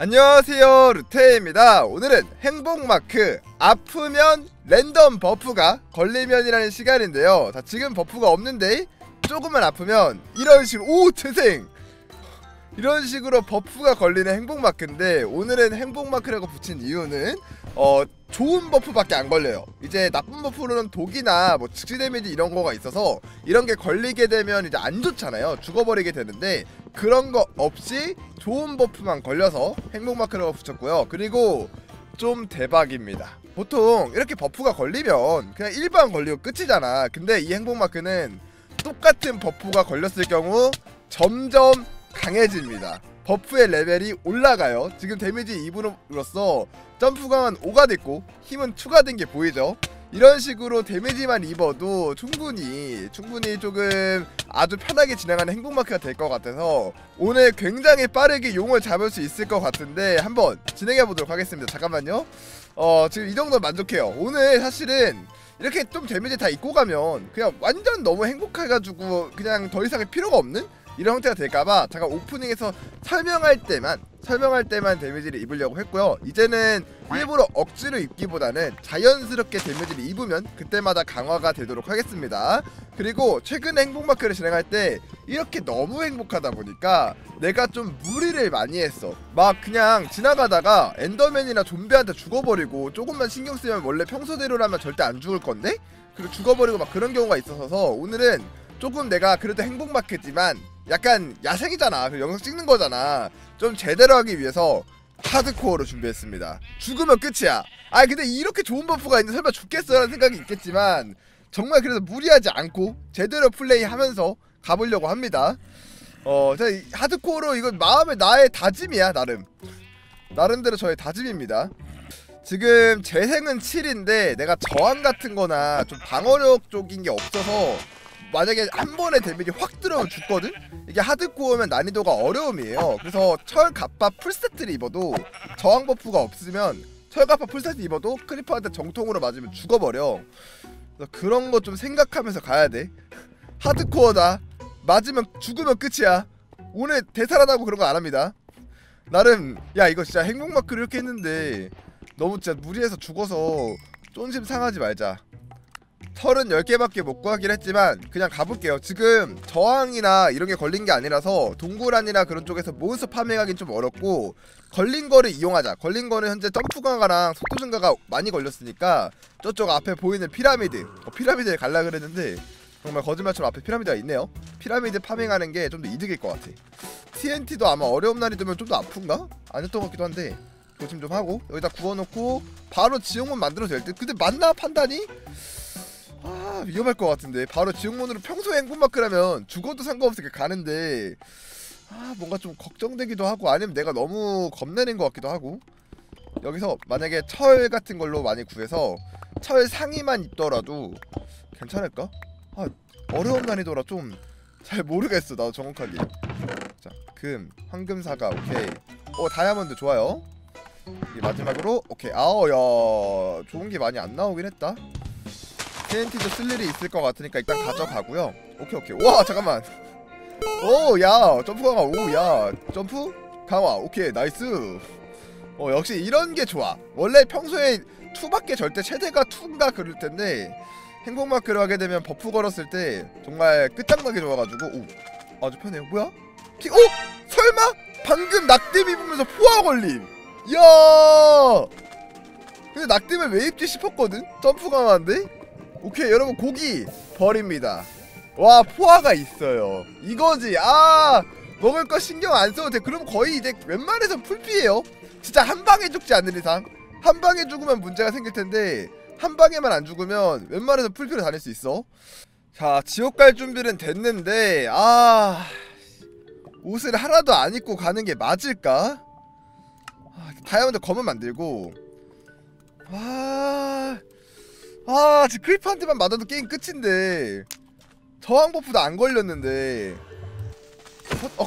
안녕하세요, 루테입니다. 오늘은 행복마크 아프면 랜덤 버프가 걸리면이라는 시간인데요. 자, 지금 버프가 없는데 조금만 아프면 이런 식으로 오! 재생! 이런 식으로 버프가 걸리는 행복마크인데, 오늘은 행복마크라고 붙인 이유는 좋은 버프밖에 안 걸려요. 이제 나쁜 버프로는 독이나 뭐 즉시 데미지 이런 거가 있어서 이런 게 걸리게 되면 이제 안 좋잖아요. 죽어버리게 되는데 그런 거 없이 좋은 버프만 걸려서 행복마크라고 붙였고요. 그리고 좀 대박입니다. 보통 이렇게 버프가 걸리면 그냥 일반 걸리고 끝이잖아. 근데 이 행복마크는 똑같은 버프가 걸렸을 경우 점점 강해집니다. 버프의 레벨이 올라가요. 지금 데미지 2분으로써 점프강은 5가 됐고 힘은 2가 된 게 보이죠? 이런 식으로 데미지만 입어도 충분히 조금 아주 편하게 진행하는 행복마크가 될 것 같아서 오늘 굉장히 빠르게 용을 잡을 수 있을 것 같은데 한번 진행해 보도록 하겠습니다. 잠깐만요. 지금 이 정도 만족해요. 오늘 사실은 이렇게 좀 데미지 다 입고 가면 그냥 완전 너무 행복해가지고 그냥 더 이상의 필요가 없는? 이런 형태가 될까봐 잠깐 오프닝에서 설명할 때만 데미지를 입으려고 했고요. 이제는 일부러 억지로 입기보다는 자연스럽게 데미지를 입으면 그때마다 강화가 되도록 하겠습니다. 그리고 최근에 행복마크를 진행할 때 이렇게 너무 행복하다 보니까 내가 좀 무리를 많이 했어. 막 그냥 지나가다가 엔더맨이나 좀비한테 죽어버리고 조금만 신경쓰면 원래 평소대로라면 절대 안 죽을 건데? 그리고 죽어버리고 막 그런 경우가 있어서 오늘은 조금 내가 그래도 행복마크지만 약간 야생이잖아. 그 영상 찍는 거잖아. 좀 제대로 하기 위해서 하드코어로 준비했습니다. 죽으면 끝이야. 아 근데 이렇게 좋은 버프가 있는데 설마 죽겠어? 라는 생각이 있겠지만 정말 그래서 무리하지 않고 제대로 플레이하면서 가보려고 합니다. 하드코어로 이건 마음의 나의 다짐이야. 나름대로 저의 다짐입니다. 지금 재생은 7인데 내가 저항 같은 거나 좀 방어력 쪽인 게 없어서 만약에 한 번에 데미지 확 들어오면 죽거든? 이게 하드코어면 난이도가 어려움이에요. 그래서 철갑바 풀세트를 입어도 저항 버프가 없으면 철갑바 풀세트 입어도 크리퍼한테 정통으로 맞으면 죽어버려. 그래서 그런 거 좀 생각하면서 가야 돼. 하드코어다. 맞으면 죽으면 끝이야. 오늘 대살아나고 그런 거 안 합니다. 나름 야 이거 진짜 행복마크를 이렇게 했는데 너무 진짜 무리해서 죽어서 쫀심 상하지 말자. 털은 10개밖에 못 구하긴 했지만 그냥 가볼게요. 지금 저항이나 이런게 걸린게 아니라서 동굴 안이나 그런 쪽에서 몬스터 파밍하긴 좀 어렵고 걸린거를 이용하자. 걸린거는 현재 점프 강화랑 속도 증가가 많이 걸렸으니까 저쪽 앞에 보이는 피라미드 피라미드에 갈라 그랬는데 정말 거짓말처럼 앞에 피라미드가 있네요. 피라미드 파밍하는게 좀 더 이득일 것 같아. TNT도 아마 어려운 날이 되면 좀 더 아픈가? 안 했던 것 같기도 한데 조심 좀 하고 여기다 구워놓고 바로 지옥문 만들어도 될 듯. 근데 맞나 판단이? 아 위험할 것 같은데 바로 지옥문으로 평소에 행복마크라면 죽어도 상관없으니까 가는데 아 뭔가 좀 걱정되기도 하고 아니면 내가 너무 겁내는 것 같기도 하고 여기서 만약에 철 같은 걸로 많이 구해서 철 상의만 입더라도 괜찮을까? 아 어려운 난이도라 좀 잘 모르겠어 나도 정확하게. 자 금 황금사과 오케이 오 다이아몬드 좋아요. 이 마지막으로 오케이 아우야 좋은게 많이 안 나오긴 했다. TNT도 쓸 일이 있을 것 같으니까 일단 가져가고요. 오케이 와 잠깐만 오야 점프 강화 오야 점프 강화 오케이 나이스. 역시 이런게 좋아. 원래 평소에 2밖에 절대 최대가 2인가 그럴텐데 행복마크를 하게 되면 버프 걸었을 때 정말 끝장나게 좋아가지고 오 아주 편해요. 뭐야? 오! 설마? 방금 낙뎀 입으면서 포화 걸림 이야 근데 낙뎀을 왜 입지 싶었거든? 점프 강화인데? 오케이 여러분 고기 버립니다. 와 포화가 있어요. 이거지. 아 먹을 거 신경 안 써도 돼. 그럼 거의 이제 웬만해서 풀피예요. 진짜 한 방에 죽지 않는 이상 한 방에 죽으면 문제가 생길 텐데 한 방에만 안 죽으면 웬만해서 풀피로 다닐 수 있어. 자 지옥 갈 준비는 됐는데 아 옷을 하나도 안 입고 가는 게 맞을까? 다이아몬드 검은 만들고 와. 아 지금 크리퍼한테만 맞아도 게임 끝인데 저항 버프도 안 걸렸는데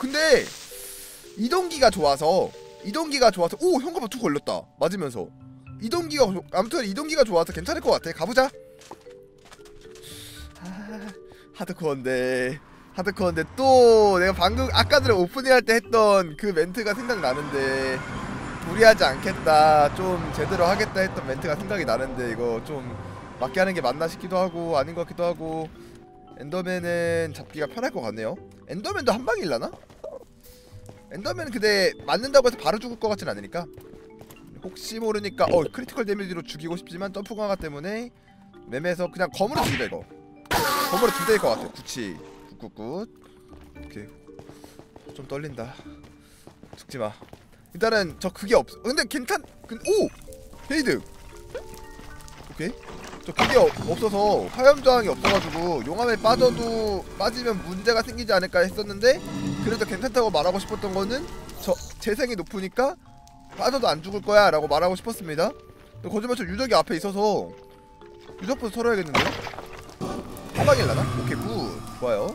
근데 이동기가 좋아서 오 현금 버프 걸렸다 맞으면서 이동기가 좋아서 괜찮을 것 같아. 가보자. 아, 하드코어인데 또 내가 방금 아까 전에 오프닝 할 때 했던 그 멘트가 생각나는데 무리하지 않겠다, 좀 제대로 하겠다 했던 멘트가 생각이 나는데, 이거 좀 맞게 하는 게 맞나 싶기도 하고 아닌 것 같기도 하고. 엔더맨은 잡기가 편할 것 같네요. 엔더맨도 한 방에 일라나? 엔더맨은 근데 맞는다고 해서 바로 죽을 것 같진 않으니까 혹시 모르니까 크리티컬 데미지로 죽이고 싶지만 점프 강화 때문에 매매해서 그냥 검으로 죽이자. 이거 검으로 죽일 것 같아. 굳이 굿굿굿. 오케이. 좀 떨린다. 죽지마. 일단은 저 그게 없어. 근데 괜찮. 오! 헤이드. 오케이. 저 그게 없어서 화염저항이 없어가지고 용암에 빠져도 빠지면 문제가 생기지 않을까 했었는데, 그래도 괜찮다고 말하고 싶었던 거는 저 재생이 높으니까 빠져도 안 죽을 거야 라고 말하고 싶었습니다. 거짓말처럼 유적이 앞에 있어서 유적부터 털어야겠는데요? 한 방일라나? 오케이 굿. 좋아요.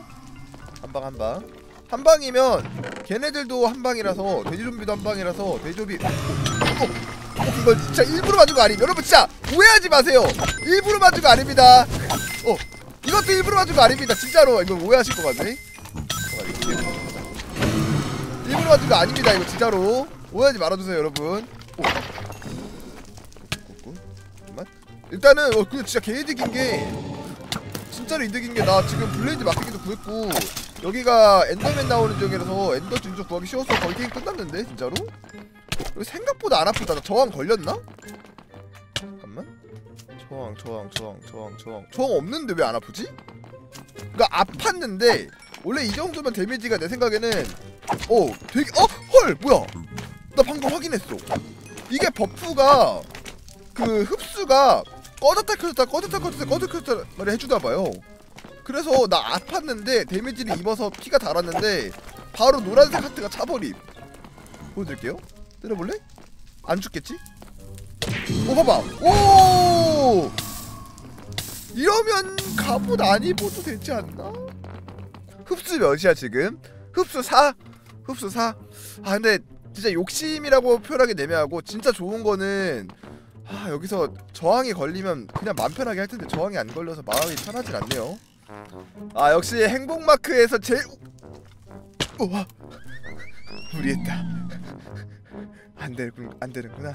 한 방이면 걔네들도 한 방이라서, 돼지좀비도 한 방이라서 돼지좀비. 이거 진짜 일부러 맞은 거 아니에요? 여러분 진짜 오해하지 마세요. 일부러 맞은 거 아닙니다. 이것도 일부러 맞은 거 아닙니다. 진짜로 이거 오해하실 것 같네. 일부러 맞은 거 아닙니다. 이거 진짜로 오해하지 말아주세요 여러분. 일단은 그 진짜 개이득인 게, 진짜로 이득인 게, 나 지금 블레이드 마켓에도 구했고, 여기가 엔더맨 나오는 지역이라서 엔더 진주 구하기 쉬워서 거의 게임 끝났는데 진짜로? 생각보다 안 아프다. 나 저항 걸렸나? 잠깐만. 저항 없는데 왜 안 아프지? 그니까 아팠는데 원래 이 정도면 데미지가 내 생각에는 되게 헐! 뭐야? 나 방금 확인했어. 이게 버프가 그 흡수가 꺼졌다 켜졌다 꺼졌다 켜졌다 꺼졌다 켜졌다 말을 해주나봐요. 그래서 나 아팠는데 데미지를 입어서 피가 달았는데 바로 노란색 하트가 차버림. 보여드릴게요. 때려볼래? 안 죽겠지? 봐봐. 오! 이러면 갑옷 안 입어도 되지 않나? 흡수 몇이야 지금? 흡수 4? 흡수 4? 아 근데 진짜 욕심이라고 표현하기 애매하고, 진짜 좋은 거는 여기서 저항이 걸리면 그냥 마음 편하게 할 텐데 저항이 안 걸려서 마음이 편하진 않네요. 아 역시 행복마크에서 제일 우와 무리했다. 안 되는구나.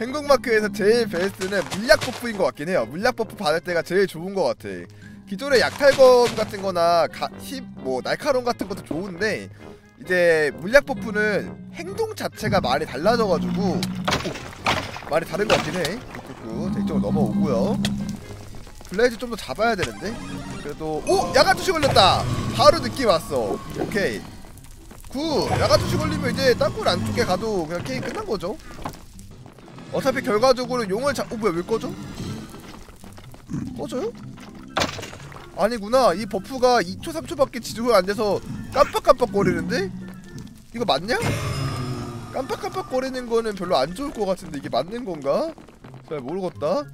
행복마크에서 제일 베스트는 물약 버프인 것 같긴 해요. 물약 버프 받을 때가 제일 좋은 것 같아. 기존의 약탈검 같은 거나 날카로움 같은 것도 좋은데, 이제 물약 버프는 행동 자체가 많이 달라져가지고 많이 다른 것 같긴 해. 자, 이쪽으로 넘어오고요. 블레이즈 좀 더 잡아야 되는데, 그래도 야간투시 걸렸다. 바로 느낌 왔어. 오케이 굿. 야간투시 걸리면 이제 땅굴 안쪽에 가도 그냥 게임 끝난 거죠. 어차피 결과적으로 용을 뭐야 왜 꺼져? 꺼져요? 아니구나. 이 버프가 2초 3초밖에 지속이 안 돼서 깜빡깜빡 거리는데? 이거 맞냐? 깜빡깜빡 거리는 거는 별로 안 좋을 것 같은데 이게 맞는 건가? 잘 모르겠다.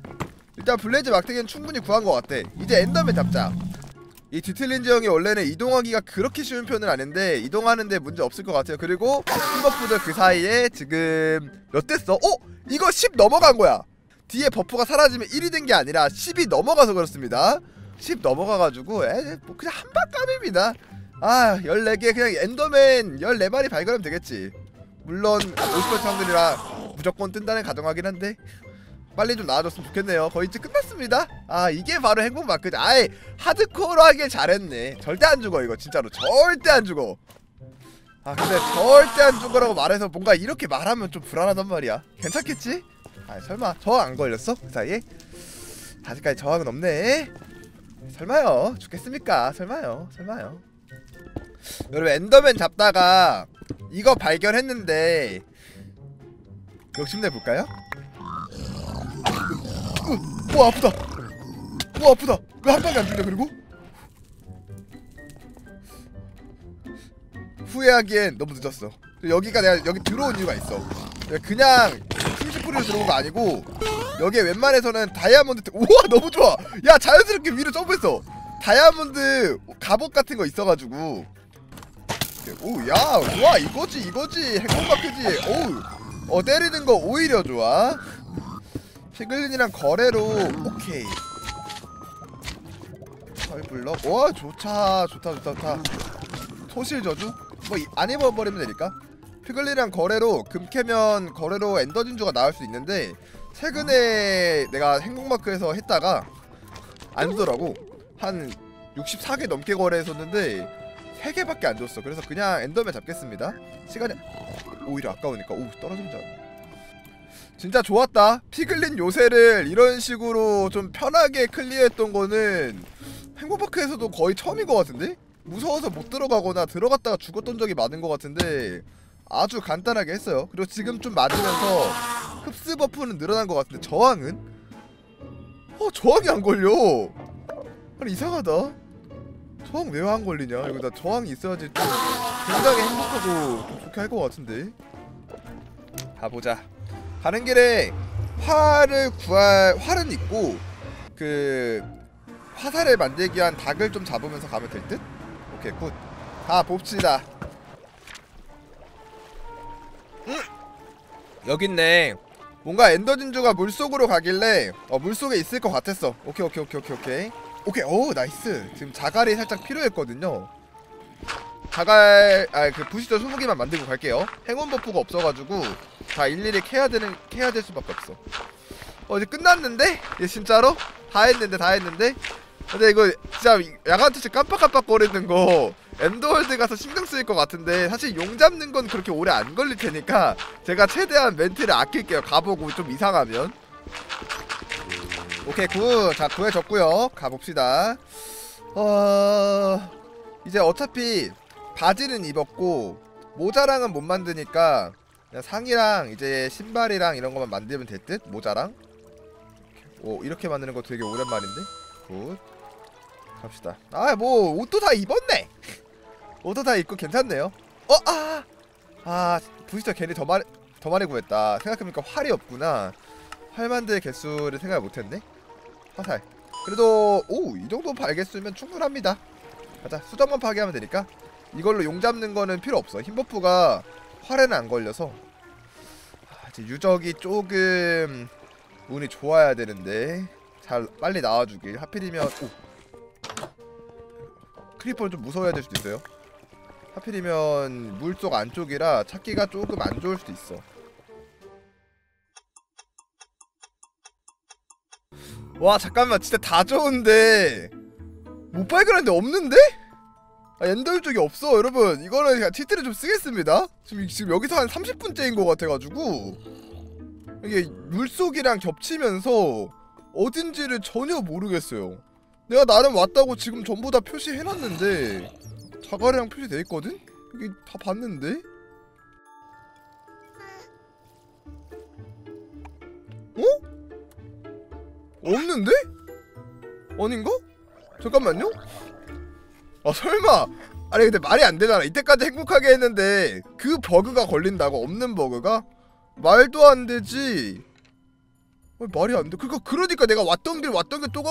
일단 블레이즈 막대기는 충분히 구한 것 같아. 이제 엔더맨 잡자. 이 뒤틀린 지형이 원래는 이동하기가 그렇게 쉬운 편은 아닌데 이동하는데 문제 없을 것 같아요. 그리고 팀버프들 그 사이에 지금 몇 됐어? 이거 10 넘어간 거야. 뒤에 버프가 사라지면 1이 된 게 아니라 10이 넘어가서 그렇습니다. 10 넘어가가지고 뭐 그냥 한방 까맵니다. 아 14개 그냥 엔더맨 14마리 발견하면 되겠지. 물론 50% 사람들이라 무조건 뜬다는 가정하긴 한데 빨리 좀 나아졌으면 좋겠네요. 거의 이제 끝났습니다. 아 이게 바로 행복마크지. 아이 하드코어로 하길 잘했네. 절대 안 죽어 이거 진짜로. 절대 안 죽어. 아 근데 절대 안 죽어라고 말해서 뭔가 이렇게 말하면 좀 불안하단 말이야. 괜찮겠지? 아 설마 저항 안 걸렸어? 그 사이에? 아직까지 저항은 없네. 설마요. 죽겠습니까? 설마요. 여러분 엔더맨 잡다가 이거 발견했는데 욕심내볼까요? 우와 아프다. 왜 한 방에 안 죽냐. 그리고 후회하기엔 너무 늦었어. 여기가 내가 여기 들어온 이유가 있어. 그냥 30%로 들어온 거 아니고 여기에 웬만해서는 다이아몬드. 우와 너무 좋아. 야 자연스럽게 위로 점프했어. 다이아몬드 갑옷 같은 거 있어가지고 오야 우와 이거지 행복마크지. 오우 때리는 거 오히려 좋아. 피글린이랑 거래로 오케이. 펄블럭. 와 좋다. 소실 저주 뭐 안 입어버리면 되니까. 피글린이랑 거래로 금 캐면 거래로 엔더 진주가 나올 수 있는데 최근에 내가 행복마크에서 했다가 안 주더라고. 한 64개 넘게 거래했었는데 3개밖에 안 줬어. 그래서 그냥 엔더맨 잡겠습니다. 시간이 오히려 아까우니까. 오, 떨어진 줄 알았네. 진짜 좋았다. 피글린 요새를 이런 식으로 좀 편하게 클리어했던 거는 행복마크에서도 거의 처음인 것 같은데? 무서워서 못 들어가거나 들어갔다가 죽었던 적이 많은 것 같은데 아주 간단하게 했어요. 그리고 지금 좀 맞으면서 흡수 버프는 늘어난 것 같은데 저항은? 저항이 안 걸려. 아니, 이상하다. 저항 왜 안 걸리냐? 여기다 저항이 있어야지 좀 굉장히 행복하고 좀 좋게 할 것 같은데. 가보자. 가는 길에 활을 구할 활은 있고 그 화살을 만들기 위한 닭을 좀 잡으면서 가면 될 듯? 오케이, 굿. 다 봅시다. 여기 있네. 뭔가 엔더 진주가 물속으로 가길래 물속에 있을 것 같았어. 오케이. 오, 나이스. 지금 자갈이 살짝 필요했거든요. 자갈, 그 부시저 20개만 만들고 갈게요. 행운 버프가 없어가지고 다 일일이 캐야 될 수밖에 없어. 이제 끝났는데? 이제 진짜로? 다 했는데? 근데 이거 진짜 야간투치 깜빡깜빡 거리는 거 엔더월드 가서 신경 쓰일 것 같은데 사실 용 잡는 건 그렇게 오래 안 걸릴 테니까 제가 최대한 멘트를 아낄게요. 가보고 좀 이상하면. 오케이, 굿. 자, 구해졌고요. 가봅시다. 이제 어차피 바지는 입었고 모자랑은 못 만드니까 그냥 상의랑 이제 신발이랑 이런 것만 만들면 될 듯? 모자랑. 오, 이렇게 만드는 거 되게 오랜만인데? 굿. 갑시다. 뭐 옷도 다 입었네. 옷도 다 입고 괜찮네요. 부시터 괜히 더 많이 구했다. 생각해보니까 활이 없구나. 활 만들 개수를 생각 못했네. 화살 그래도 오, 이 정도 발개수면 충분합니다. 가자. 수정만 파괴하면 되니까. 이걸로 용 잡는 거는 필요 없어. 힘 버프가 활에는 안 걸려서. 이제 유적이 조금 운이 좋아야 되는데 잘 빨리 나와주길. 하필이면 크리퍼는 좀 무서워야 될 수도 있어요. 하필이면 물속 안쪽이라 찾기가 조금 안 좋을 수도 있어. 와, 잠깐만. 진짜 다 좋은데 못 발견하는데 없는데? 엔더 쪽이 없어. 여러분, 이거는 그냥 치트를 좀 쓰겠습니다. 지금 여기서 한 30분째인 것 같아가지고 이게 물속이랑 겹치면서 어딘지를 전혀 모르겠어요. 내가 나름 왔다고 지금 전부 다 표시해놨는데 자갈이랑 표시돼 있거든? 이게 다 봤는데? 어? 없는데? 아닌가? 잠깐만요? 설마! 아니, 근데 말이 안 되잖아. 이때까지 행복하게 했는데 그 버그가 걸린다고? 없는 버그가? 말도 안 되지. 말이 안 돼. 그러니까 내가 왔던 길 또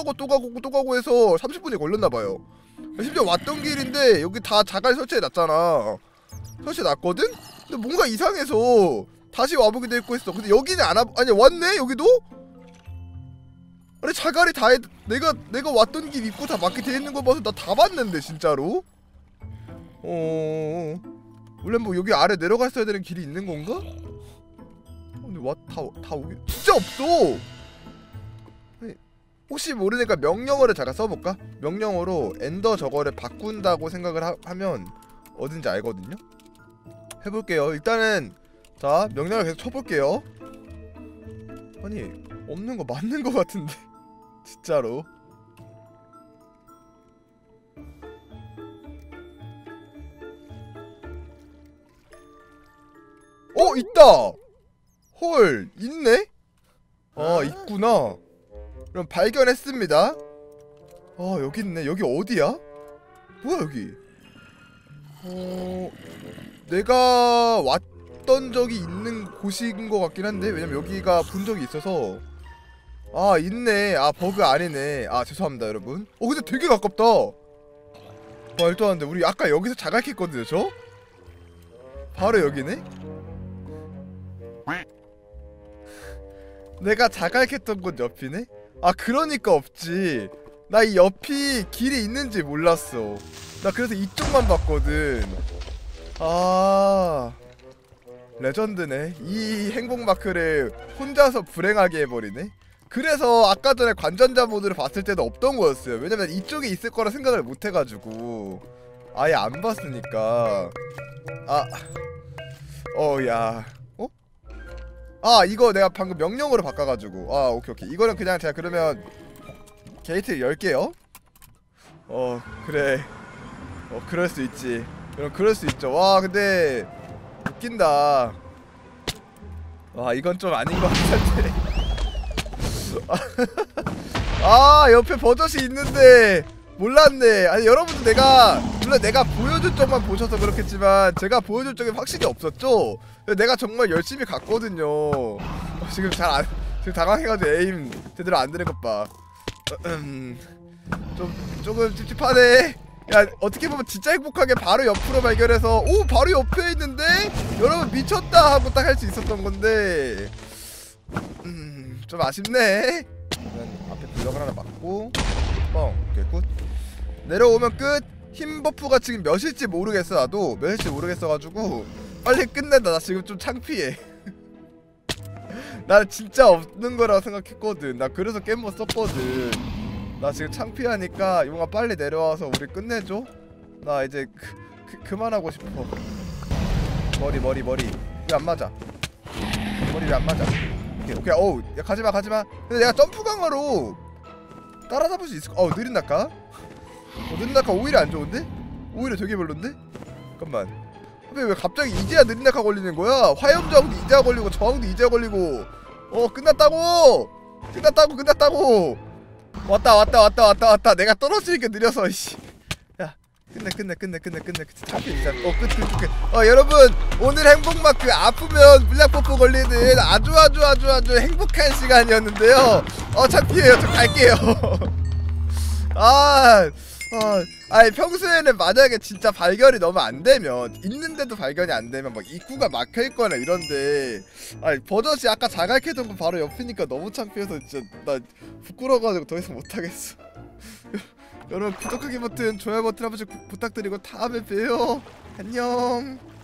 가고 해서 30분이 걸렸나봐요. 심지어 왔던 길인데 여기 다 자갈 설치해놨잖아. 설치해놨거든? 근데 뭔가 이상해서 다시 와보기도 했고 했어. 근데 여기는 아니 왔네? 여기도? 아니, 자갈이 내가 왔던 길 입고 다 맞게 돼 있는 거 봐서 나 다 봤는데 진짜로? 원래 뭐 여기 아래 내려갔어야 되는 길이 있는 건가? 다 오게 진짜 없어. 혹시 모르니까 명령어를 잠깐 써볼까? 명령어로 엔더 저거를 바꾼다고 생각을 하면 어딘지 알거든요. 해볼게요. 일단은 자, 명령어 계속 쳐볼게요. 아니, 없는 거 맞는 거 같은데. 진짜로. 있다. 헐, 있네? 있구나. 그럼 발견했습니다. 여기 있네. 여기 어디야? 뭐야, 여기? 내가 왔던 적이 있는 곳인 것 같긴 한데 왜냐면 여기가 본 적이 있어서. 있네. 버그 아니네. 죄송합니다, 여러분. 근데 되게 가깝다. 말도 안 돼. 우리 아까 여기서 자각했거든요, 저? 바로 여기네? 내가 자갈캤던 곳 옆이네? 그러니까 없지. 나 이 옆이 길이 있는지 몰랐어. 나 그래서 이쪽만 봤거든. 레전드네. 이 행복 마크를 혼자서 불행하게 해버리네. 그래서 아까 전에 관전자 모드를 봤을 때도 없던 거였어요. 왜냐면 이쪽에 있을 거라 생각을 못 해가지고 아예 안 봤으니까. 아, 야, 어? 아, 이거 내가 방금 명령으로 바꿔가지고. 아, 오케이 오케이. 이거는 그냥 제가 그러면 게이트를 열게요. 그래. 그럴 수 있지. 그럼 그럴 수 있죠. 와, 근데 웃긴다. 와, 이건 좀 아닌 것 같은데. 아, 옆에 버젓이 있는데 몰랐네. 아니, 여러분도 내가 물론 내가 보여줄 쪽만 보셔서 그렇겠지만 제가 보여줄 쪽에 확실히 없었죠. 내가 정말 열심히 갔거든요. 지금 지금 당황해가지고 에임 제대로 안 되는 것 봐. 조금 찝찝하네. 야, 어떻게 보면 진짜 행복하게 바로 옆으로 발견해서 오! 바로 옆에 있는데? 여러분 미쳤다! 하고 딱 할 수 있었던 건데 좀 아쉽네. 앞에 블럭을 하나 맞고 뻥! 오케이, 굿. 내려오면 끝! 힘 버프가 지금 몇일지 모르겠어. 나도 몇일지 모르겠어가지고 빨리 끝낸다. 나 지금 좀 창피해. 나 진짜 없는 거라고 생각했거든. 나 그래서 게임 못 썼거든. 나 지금 창피하니까 이모가 빨리 내려와서 우리 끝내줘. 나 이제 그만하고 싶어. 머리 왜 안 맞아? 머리 왜 안 맞아? 오케이 어우, 야, 가지마 가지마. 근데 내가 점프 강화로 따라잡을 수 있을 거. 느린다까? 느린다까 오히려 안 좋은데? 오히려 되게 별론데? 잠깐만, 왜 갑자기 이제야 느린다카 걸리는 거야? 화염저항도 이제야 걸리고 저항도 이제야 걸리고. 끝났다고. 왔다. 내가 떨어지니까 느려서, 이씨. 야, 끝내. 끝. 여러분, 오늘 행복마크 아프면 물약버프 걸리는 아주 행복한 시간이었는데요. 창피해요. 저 갈게요. 아니, 평소에는 만약에 진짜 발견이 너무 안 되면, 있는데도 발견이 안 되면 막 입구가 막혀있거나 이런데, 아니, 버젓이 아까 자갈캐던 거 바로 옆이니까 너무 창피해서 진짜 나 부끄러워가지고 더 이상 못하겠어. 여러분, 구독하기 버튼, 좋아요 버튼 한 번씩 부탁드리고 다음에 봬요. 안녕.